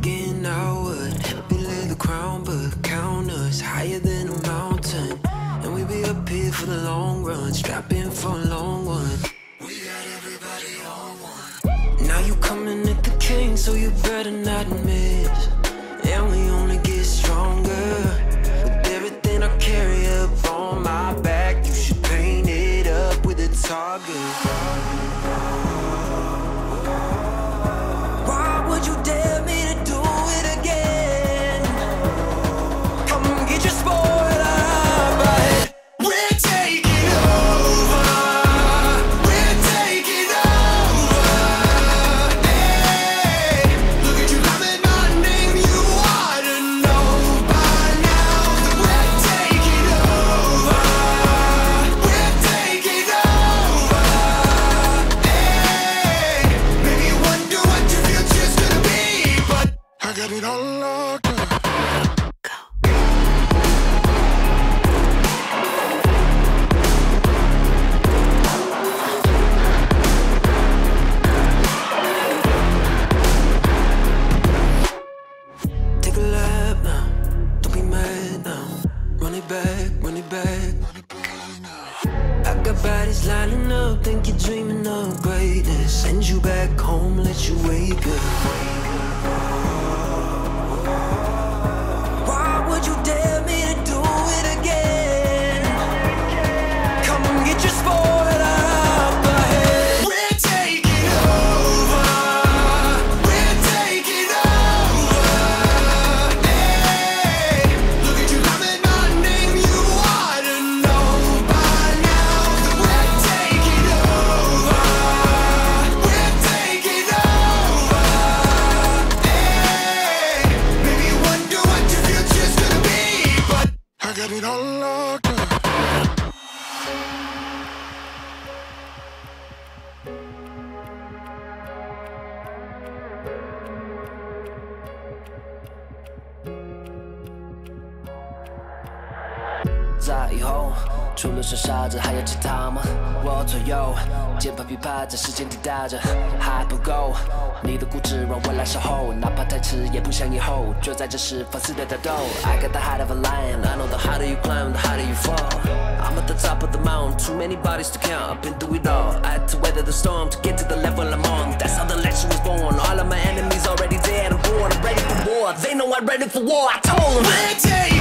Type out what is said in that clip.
Again, I would belay the crown, but count us higher than a mountain. And we be up here for the long run, strapping for a long one. We got everybody on one. Now you coming at the king, so you better not miss. And we only get stronger with everything I carry up on my back. You should paint it up with a target. Bodies lining up, think you're dreaming of greatness. Send you back home, let you wake up. Why would you dare me to do it again? Come and get your sport.在以后，除了是傻子，还有其他吗？我左右，键盘琵琶在时间滴答着，还不够。你的固执让我来守候，哪怕太迟，也不想以后。就在这时，放肆的打斗。I got the heart of a lion, I know the harder you climb, the harder you fall. I'm at the top of the mountain, too many bodies to count. I've been through it all, I had to weather the storm to get to the level I'm on. That's how the legend was born. All of my enemies already dead and born. I'm ready for war, they know I'm ready for war. I told them.